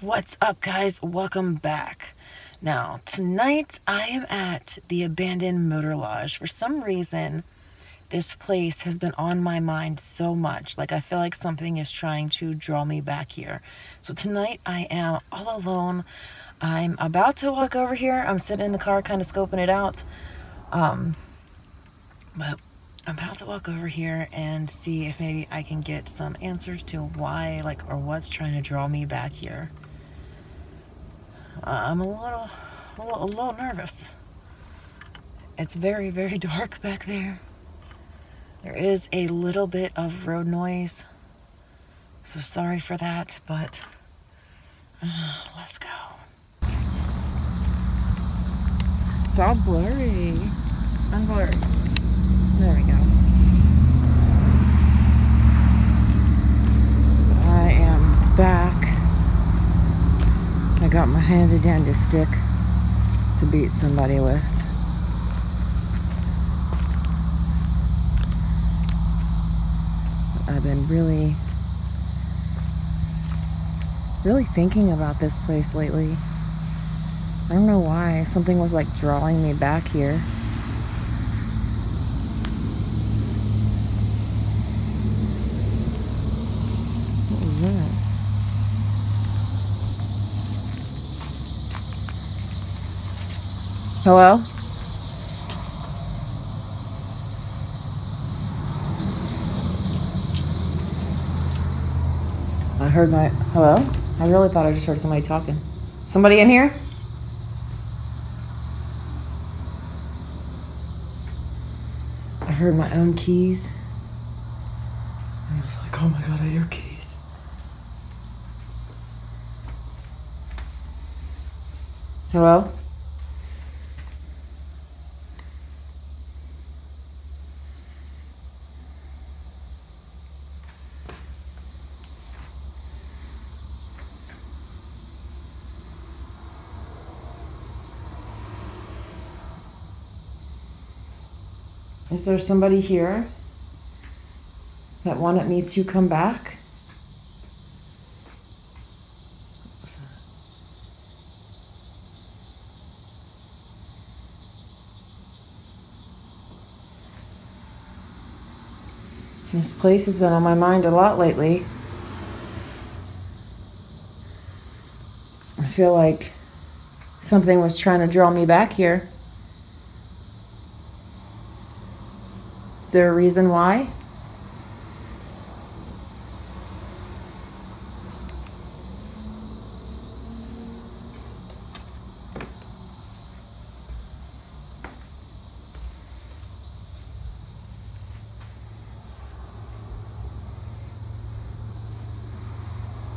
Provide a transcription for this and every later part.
What's up, guys? Welcome back. Now tonight I am at the abandoned motor lodge. For some reason this place has been on my mind so much, like I feel like something is trying to draw me back here. So tonight I am all alone. I'm about to walk over here. I'm sitting in the car kind of scoping it out, but I'm about to walk over here and see if maybe I can get some answers to why, like, or what's trying to draw me back here. I'm a little nervous. It's very, very dark back there. There is a little bit of road noise, so sorry for that, but let's go. It's all blurry. I'm blurry. There we go. So I am back. I got my handy dandy stick to beat somebody with. I've been really thinking about this place lately. I don't know why. Something was like drawing me back here. Hello? I heard my... Hello? I really thought I just heard somebody talking. Somebody in here? I heard my own keys. I was like, oh my god, I hear keys. Hello? Is there somebody here that wanted me to come back? This place has been on my mind a lot lately. I feel like something was trying to draw me back here. Is there a reason why?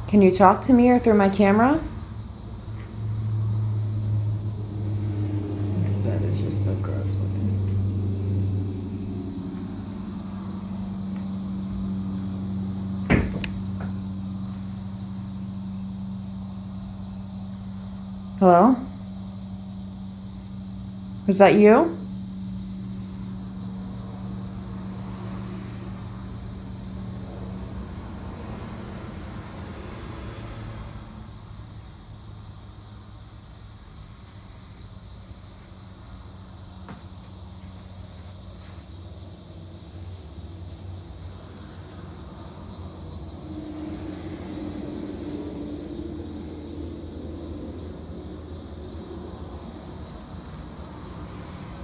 Can you talk to me or through my camera? This bed is just so gross looking. Hello? Was that you?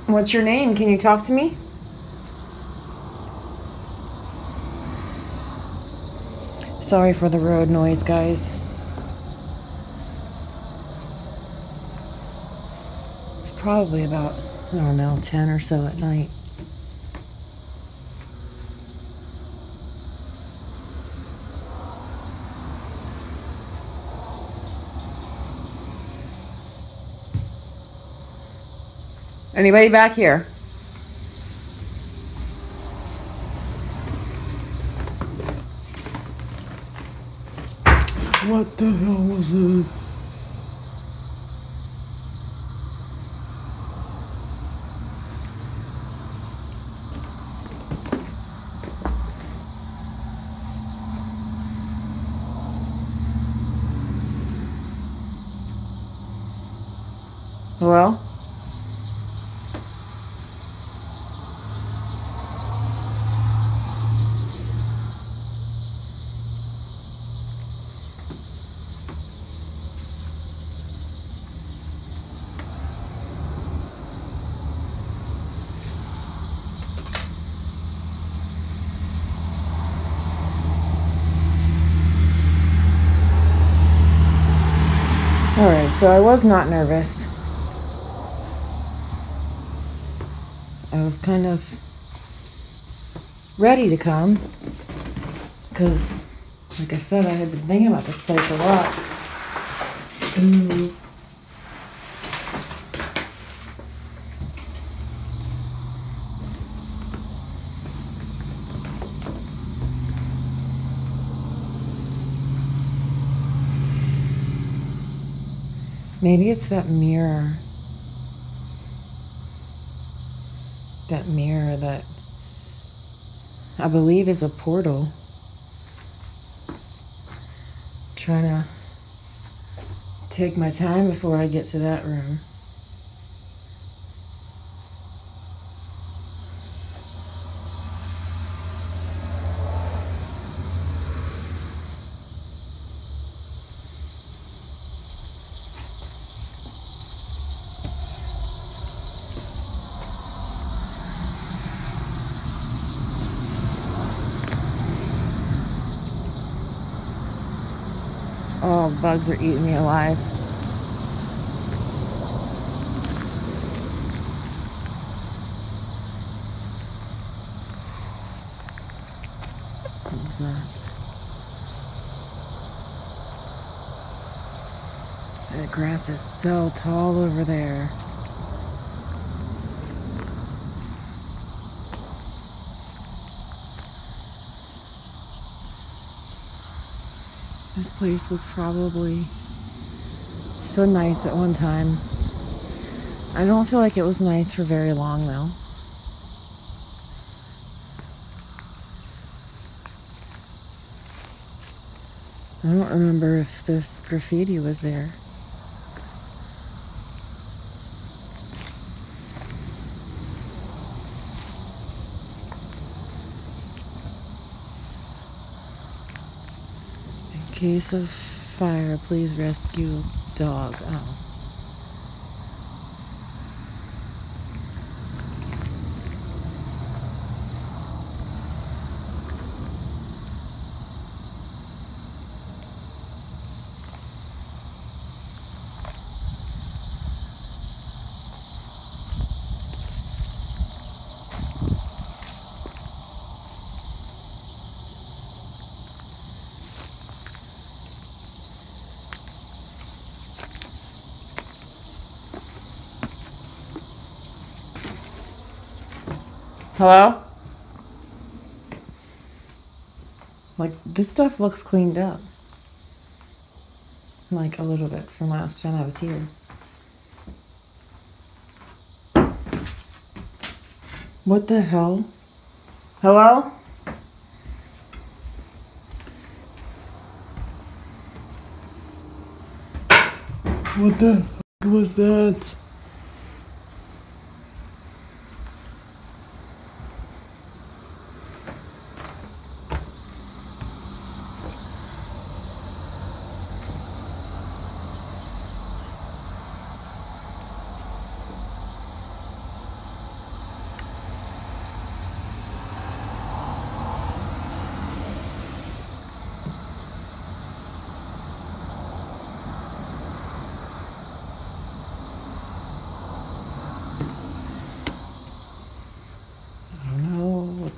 What's your name? Can you talk to me? Sorry for the road noise, guys. It's probably about, I don't know, 10 or so at night. Anybody back here? What the hell was it? Well? Alright, so I was not nervous. I was kind of ready to come because, like I said, I had been thinking about this place a lot. Maybe it's that mirror. That mirror that I believe is a portal. I'm trying to take my time before I get to that room. Oh, bugs are eating me alive. What's that? The grass is so tall over there. This place was probably so nice at one time. I don't feel like it was nice for very long, though. I don't remember if this graffiti was there. In case of fire, please rescue dog. Oh. Hello? Like, this stuff looks cleaned up. Like, a little bit from last time I was here. What the hell? Hello? What the fuck was that?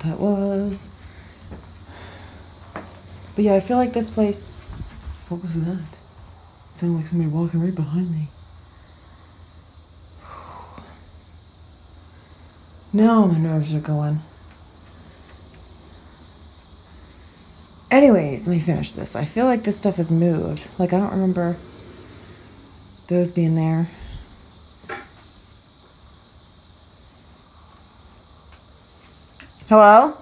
That was. But yeah, I feel like this place. What was that? It sounded like somebody walking right behind me. Now my nerves are going. Anyways, let me finish this. I feel like this stuff has moved. Like, I don't remember those being there. Hello?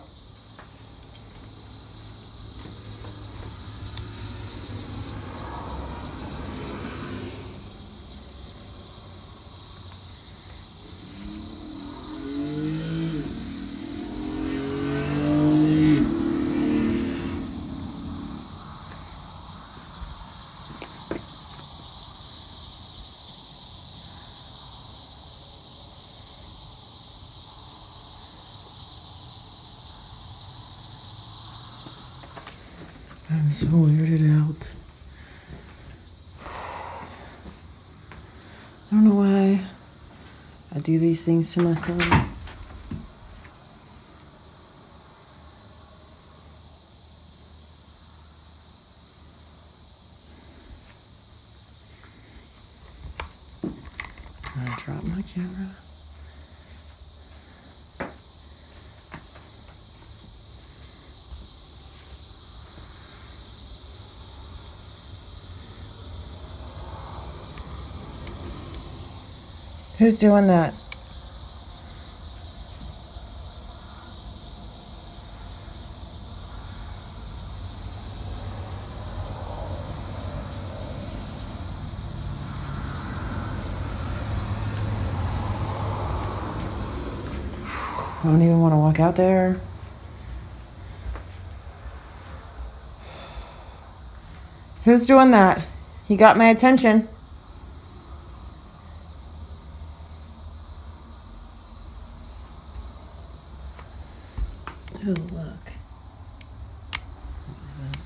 I'm so weirded out. I don't know why I do these things to myself. I drop my camera. Who's doing that? I don't even want to walk out there. Who's doing that? He got my attention. Oh, look. What was that?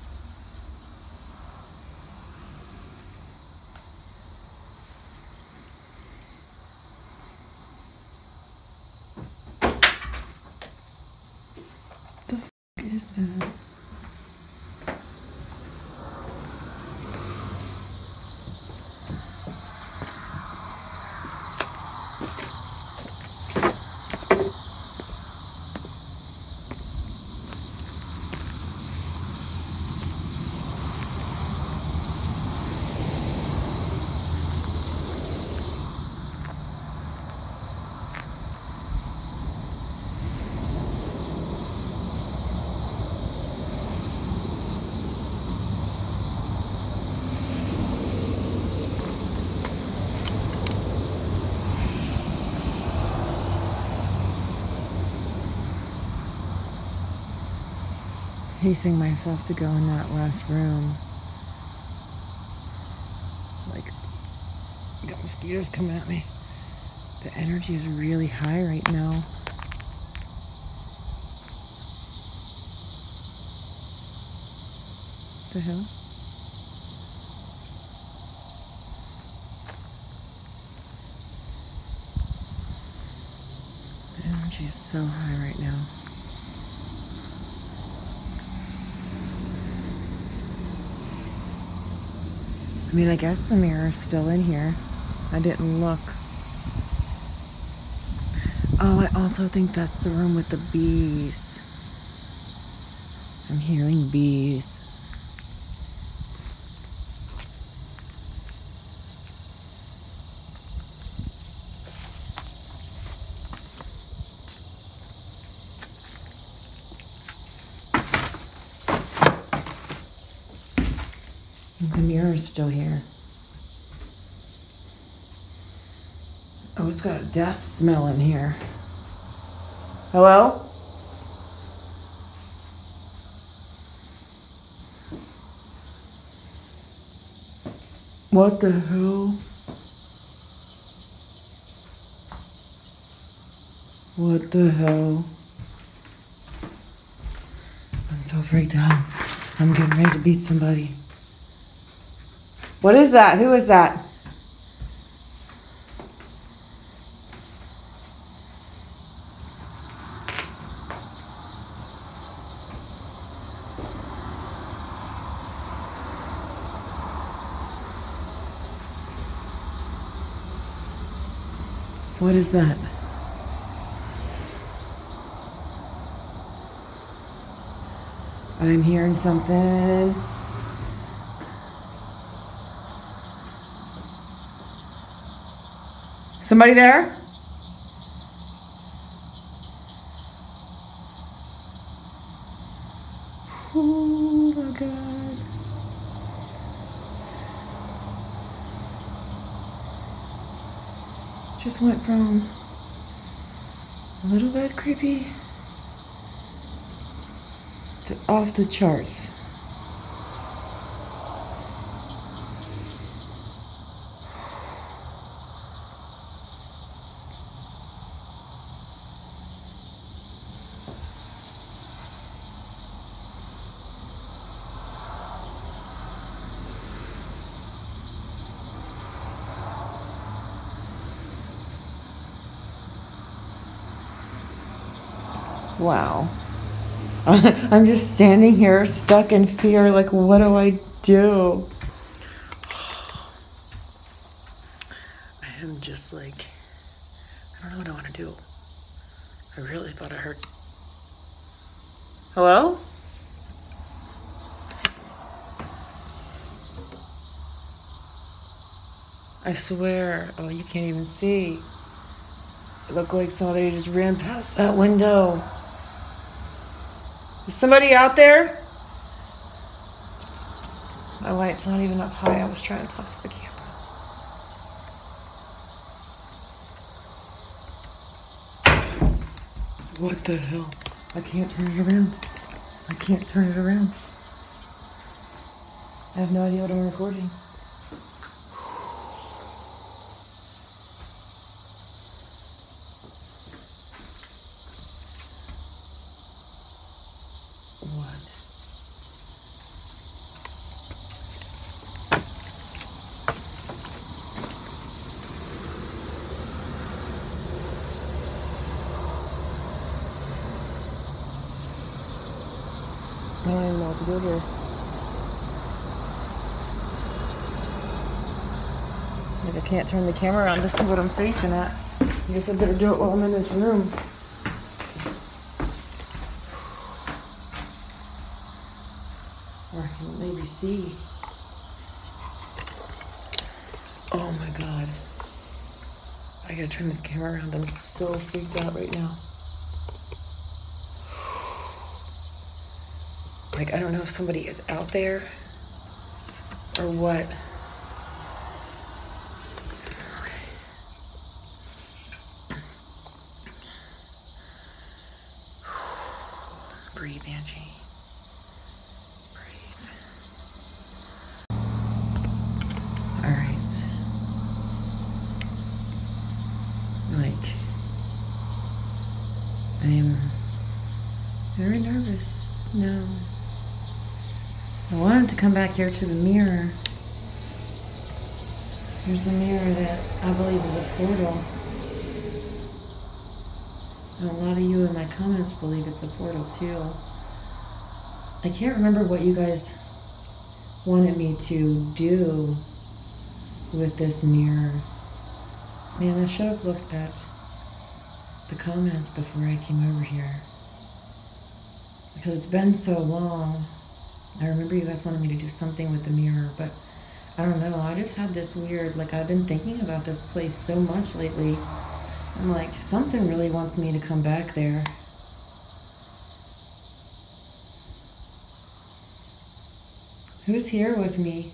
What the f*** is that? Pacing myself to go in that last room. Like, I got mosquitoes coming at me. The energy is really high right now. The hell? The energy is so high right now. I mean, I guess the mirror is still in here. I didn't look. Oh, I also think that's the room with the bees. I'm hearing bees. The mirror is still here. Oh, it's got a death smell in here. Hello? What the hell? What the hell? I'm so freaked out. I'm getting ready to beat somebody. What is that? Who is that? What is that? I'm hearing something. Somebody there? Oh my God. Just went from a little bit creepy to off the charts. Wow. I'm just standing here stuck in fear, like, what do I do? I am just like, I don't know what I want to do. I really thought I heard. Hello? I swear, oh, you can't even see. It looked like somebody just ran past that window. Is somebody out there? My light's not even up high. I was trying to talk to the camera. What the hell? I can't turn it around. I can't turn it around. I have no idea what I'm recording. What? I don't even know what to do here. Like, I can't turn the camera around to see what I'm facing at. I guess I better do it while I'm in this room. Or I can maybe see. Oh my God. I gotta turn this camera around. I'm so freaked out right now. Like, I don't know if somebody is out there or what. Okay. Breathe, Angie. Breathe. All right. Like, I'm very nervous now. I wanted to come back here to the mirror. Here's the mirror that I believe is a portal. And a lot of you in my comments believe it's a portal too. I can't remember what you guys wanted me to do with this mirror. Man, I should have looked at the comments before I came over here. Because it's been so long. I remember you guys wanted me to do something with the mirror, but I don't know. I just had this weird, like, I've been thinking about this place so much lately. I'm like, something really wants me to come back there. Who's here with me?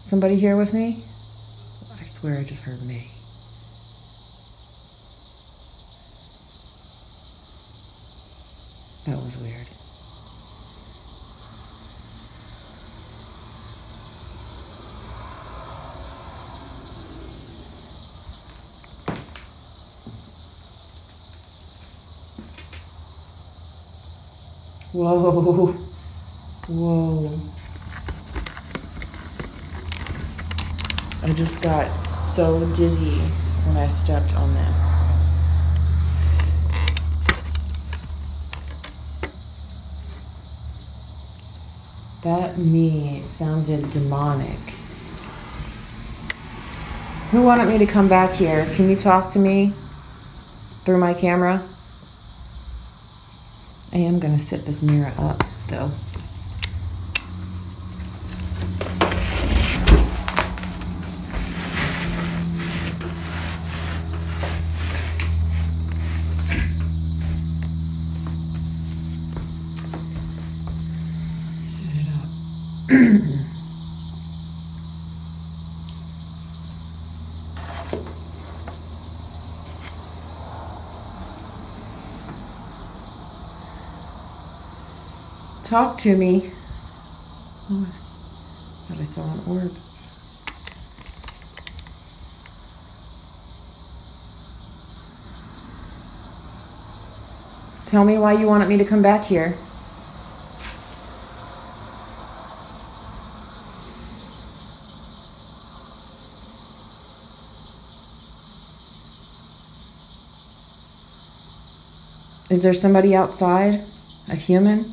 Somebody here with me? I swear I just heard me. That was weird. Whoa, whoa. I just got so dizzy when I stepped on this. That me sounded demonic. Who wanted me to come back here? Can you talk to me through my camera? I am gonna set this mirror up though. Set it up. Talk to me. Oh, I thought I saw an orb. Tell me why you wanted me to come back here. Is there somebody outside? A human?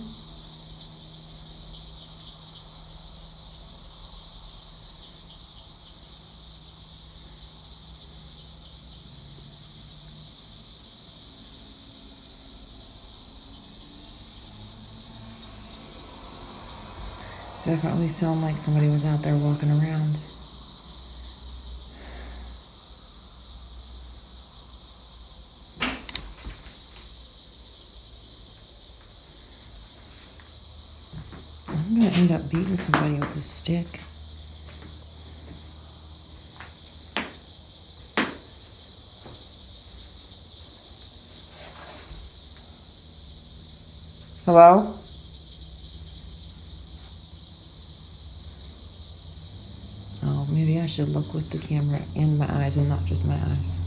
Definitely sound like somebody was out there walking around. I'm gonna end up beating somebody with a stick. Hello? Maybe I should look with the camera in my eyes and not just my eyes.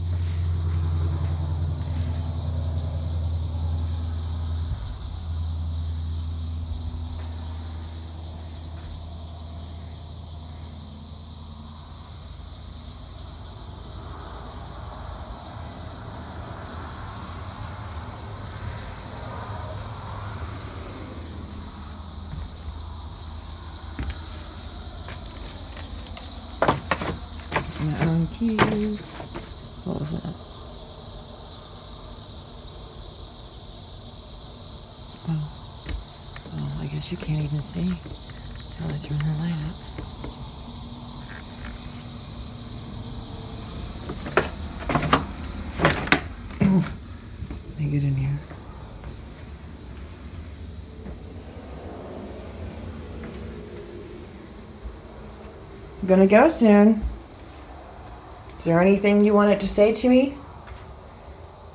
My own keys. What was that? Oh, I guess you can't even see until I turn the light up. Oh, let me get in here. I'm gonna go soon. Is there anything you wanted to say to me?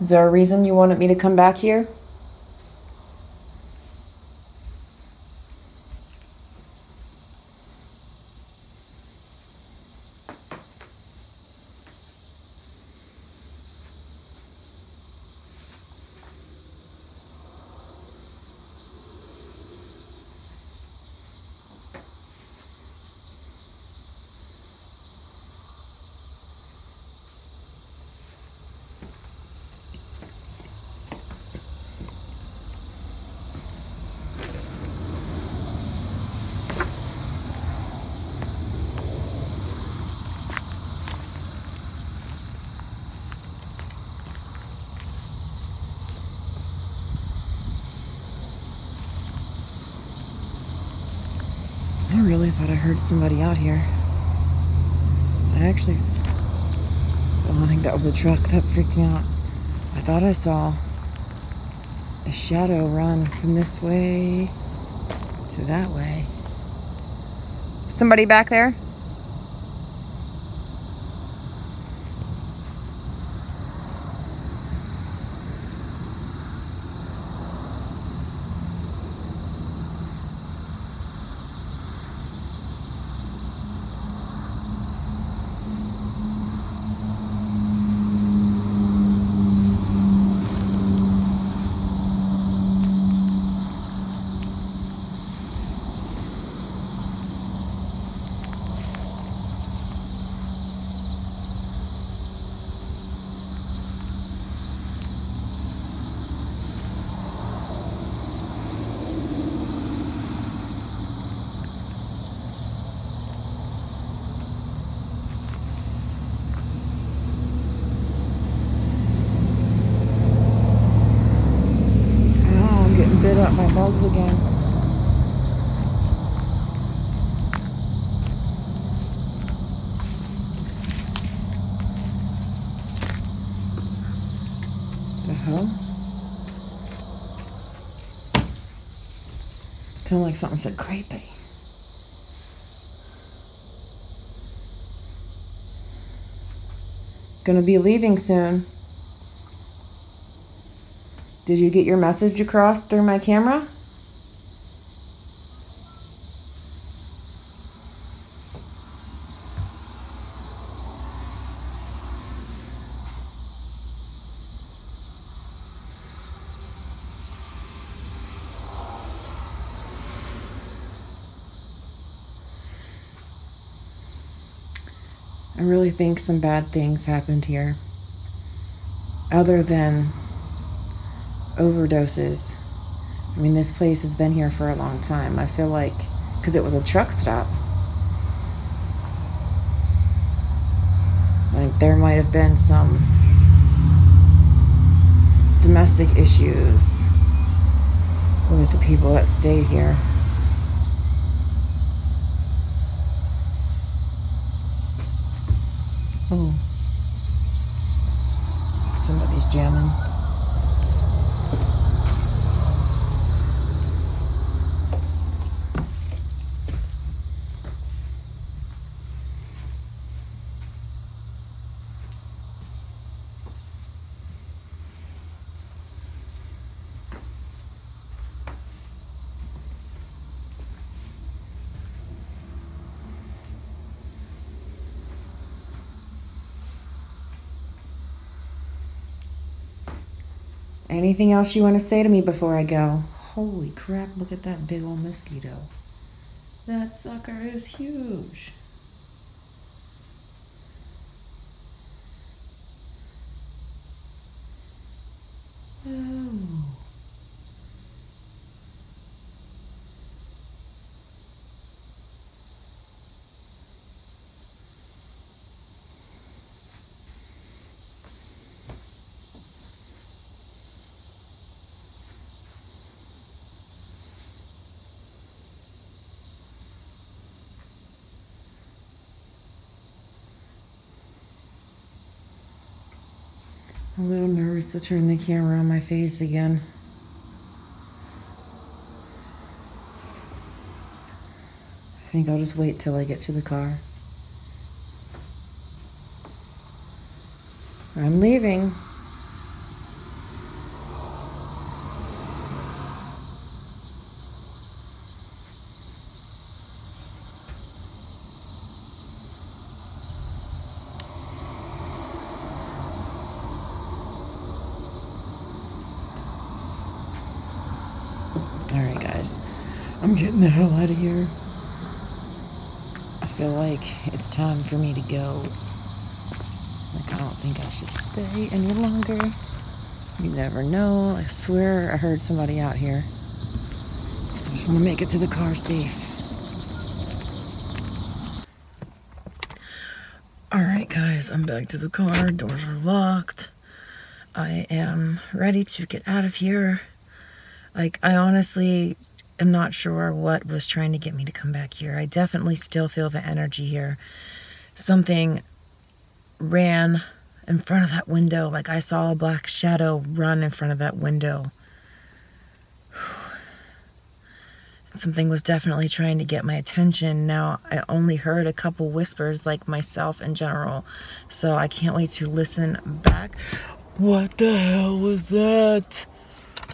Is there a reason you wanted me to come back here? I really thought I heard somebody out here. I think that was a truck. That freaked me out. I thought I saw a shadow run from this way to that way. Somebody back there? Bit up my bugs again. The hell? It sounded like something said creepy. Gonna be leaving soon. Did you get your message across through my camera? I really think some bad things happened here. Other than overdoses. I mean, this place has been here for a long time. I feel like, because it was a truck stop, like there might have been some domestic issues with the people that stayed here. Oh, somebody's jamming. Anything else you want to say to me before I go? Holy crap, look at that big old mosquito. That sucker is huge. Oh. I'm a little nervous to turn the camera on my face again. I think I'll just wait till I get to the car. I'm leaving. Alright guys, I'm getting the hell out of here. I feel like it's time for me to go. Like, I don't think I should stay any longer. You never know. I swear I heard somebody out here. I just want to make it to the car safe. Alright guys, I'm back to the car. Doors are locked. I am ready to get out of here. Like, I honestly am not sure what was trying to get me to come back here. I definitely still feel the energy here. Something ran in front of that window. Like, I saw a black shadow run in front of that window. Something was definitely trying to get my attention. Now, I only heard a couple whispers, like myself in general. So, I can't wait to listen back. What the hell was that?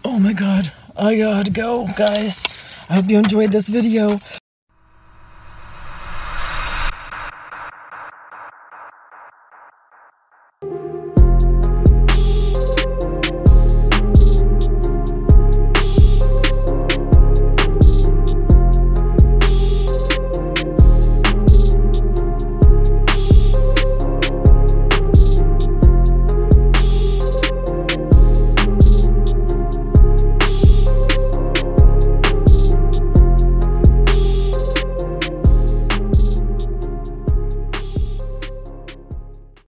Oh my God, I gotta go, guys. I hope you enjoyed this video.